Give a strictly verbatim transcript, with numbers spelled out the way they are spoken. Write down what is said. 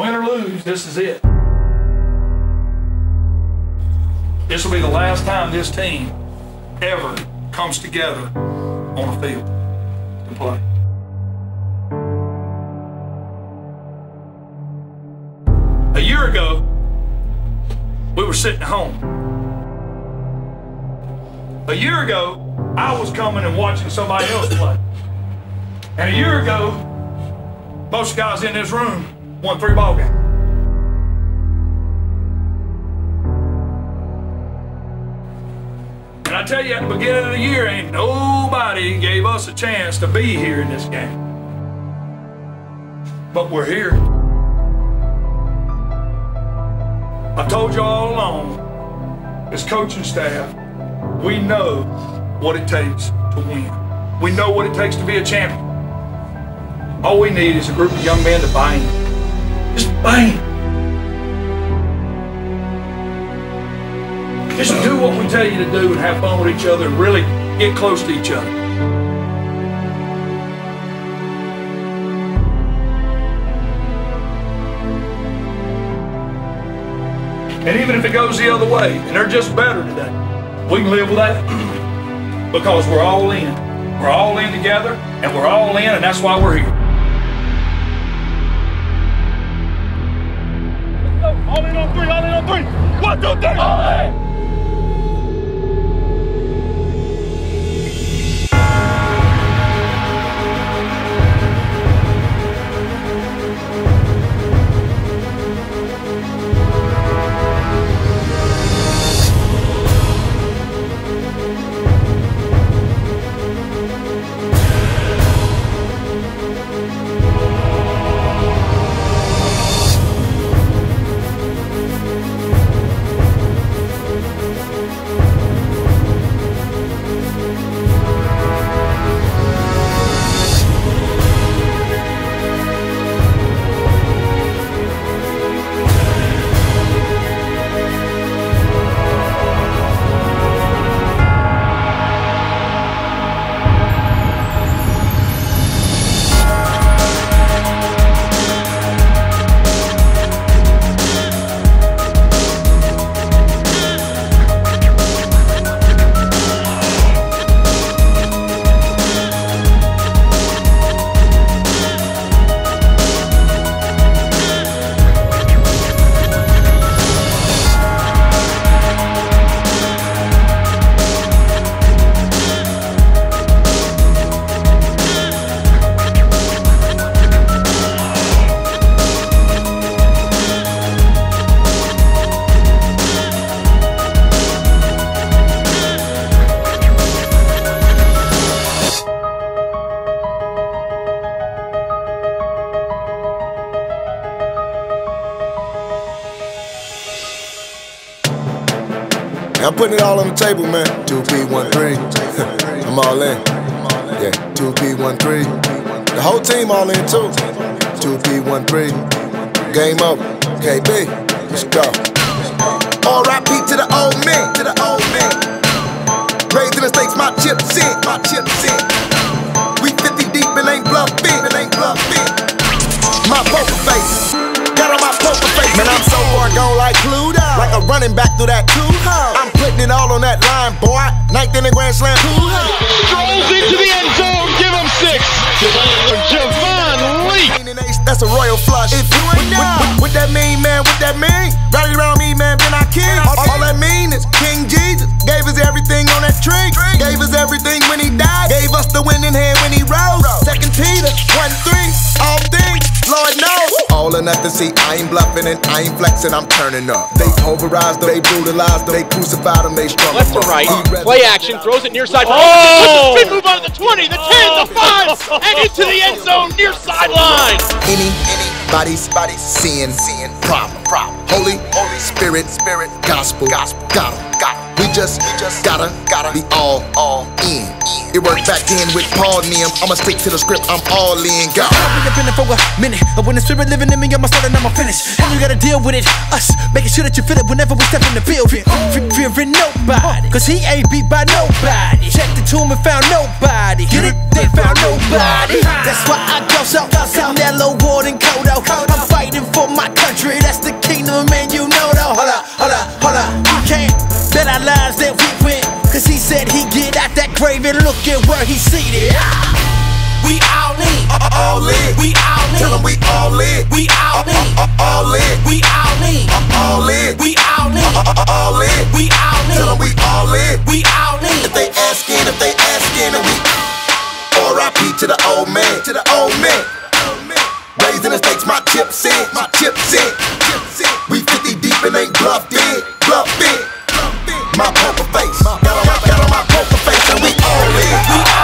Win or lose, this is it. This will be the last time this team ever comes together on a field to play. A year ago, we were sitting at home. A year ago, I was coming and watching somebody else play. And a year ago, most guys in this room won three ball games. And I tell you, at the beginning of the year, ain't nobody gave us a chance to be here in this game. But we're here. I told you all along, as coaching staff, we know what it takes to win. We know what it takes to be a champion. All we need is a group of young men to buy in. Just buy in. Just do what we tell you to do and have fun with each other and really get close to each other. And even if it goes the other way, and they're just better today, we can live with that because we're all in. We're all in together, and we're all in, and that's why we're here. All in on three, all in on three. One, two, three. All in. I'm putting it all on the table, man. two P one three. I'm all in. Yeah, two P one three. The whole team all in, too. two P one three. Game over. K B, let's go. R I P to the old me, to the old me. Raising the stakes, my chips in, my chips in. We fifty deep and ain't bluffing, it ain't bluffing. My poker face. Got on my poker face. Man, I'm so far gone like Pluto. Like a running back through that two hole. I'm putting it all on that line, boy. Ninth in the Grand Slam. Strolls into the end zone. Give him six. Javon Lee. That's a royal flush. If you ain't what, what, what that mean, man? What that mean? Rally around me, man. Been our king. All, all that mean is King Jesus gave us everything on that tree. Gave us everything when he died. Gave us the winning hand when he rose. Second Peter, one three. All things, Lord knows. All or nothing, see, I ain't bluffing and I ain't flexing, I'm turning up. They pulverized them, they brutalized them, they crucified them, they struggled. Left to right, uh, play action, throws it near side. Oh! Right. Move out of the twenty, the ten, oh! the five, and into the end zone, near sideline. Any, anybody's body, sin, sin, problem, problem. Holy, Holy Spirit, Spirit, gospel, gospel, got em, got em. We just, we just gotta, gotta be all, all in. It worked back then with Paul Nim. I'ma stick to the script, I'm all in, God. I've been defending for a minute. But when the spirit living in me, I'ma start and I'ma finish. And you gotta deal with it, us. Making sure that you feel it whenever we step in the building. Fearing nobody, cause he ain't beat by nobody. Checked the tomb and found nobody. Get it? They found nobody. That's why I go so, so that low, Warden Kodo. I'm fighting for my is where he's seated. We all in, all in. We all in, tell him we all in. We all in, all in. We all in, all in. We all in, all in. We all in, tell him we all in. We all in. If they asking, if they asking, and we R I P to the old man, to the old man. Raising the stakes, my chips in, my chips in. We fifty deep and ain't bluffed in, bluffed in. My poker face, got on my, got on my poker face, and we all in.